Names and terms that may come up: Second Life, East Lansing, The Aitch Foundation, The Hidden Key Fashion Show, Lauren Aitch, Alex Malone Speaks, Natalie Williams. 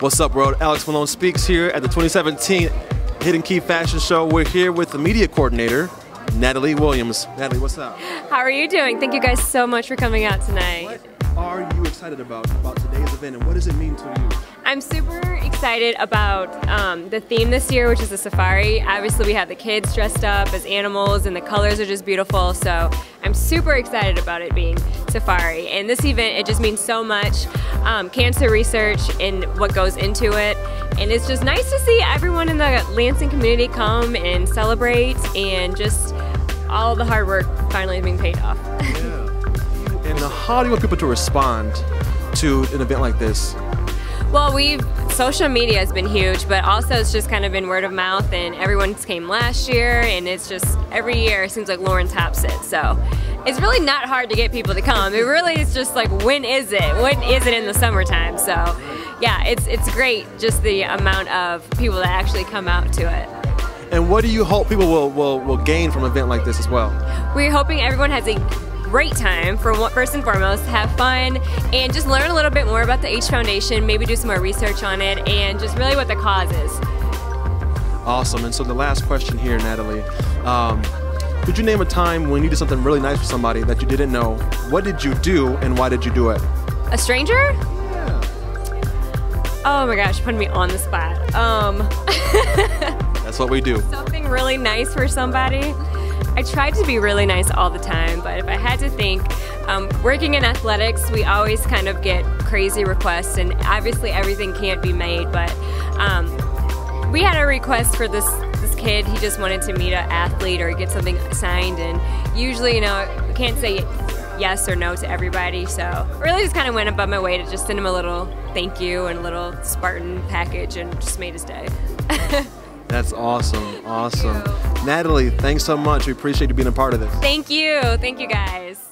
What's up, world? Alex Malone Speaks here at the 2017 Hidden Key Fashion Show. We're here with the media coordinator, Natalie Williams. Natalie, what's up? How are you doing? Thank you guys so much for coming out tonight. What are you excited about today's event, and what does it mean to you? I'm super excited about the theme this year, which is the safari. Obviously, we have the kids dressed up as animals, and the colors are just beautiful, so I'm super excited about it being safari. And this event, it just means so much. Cancer research and what goes into it, and it's just nice to see everyone in the Lansing community come and celebrate, and just all the hard work finally being paid off. Yeah. And how do you want people to respond to an event like this? Well, social media has been huge, but also it's just kind of been word of mouth, and everyone's came last year, and it's just every year it seems like Lauren tops it, so it's really not hard to get people to come. It really is just like, when is it? When is it in the summertime? So yeah, it's great, just the amount of people that actually come out to it. And what do you hope people will gain from an event like this as well? We're hoping everyone has a great time, first and foremost, have fun, and just learn a little bit more about the Aitch Foundation, maybe do some more research on it, and just really what the cause is. Awesome. And so the last question here, Natalie, could you name a time when you did something really nice for somebody that you didn't know? What did you do, and why did you do it? A stranger? Yeah. Oh my gosh, putting me on the spot. That's what we do. Something really nice for somebody. I tried to be really nice all the time, but if I had to think, working in athletics, we always kind of get crazy requests, and obviously everything can't be made, but we had a request for this kid. He just wanted to meet an athlete or get something signed, and usually, you know, I can't say yes or no to everybody, so I really just kind of went above my way to just send him a little thank you and a little Spartan package, and just made his day. That's awesome. Awesome. Thank you. Natalie, thanks so much. We appreciate you being a part of this. Thank you. Thank you, guys.